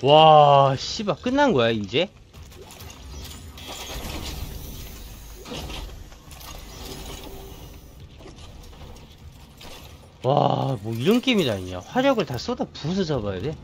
와, 씨발, 끝난 거야, 이제? 와, 뭐 이런 게임이 다 있냐. 화력을 다 쏟아 부어서 잡아야 돼?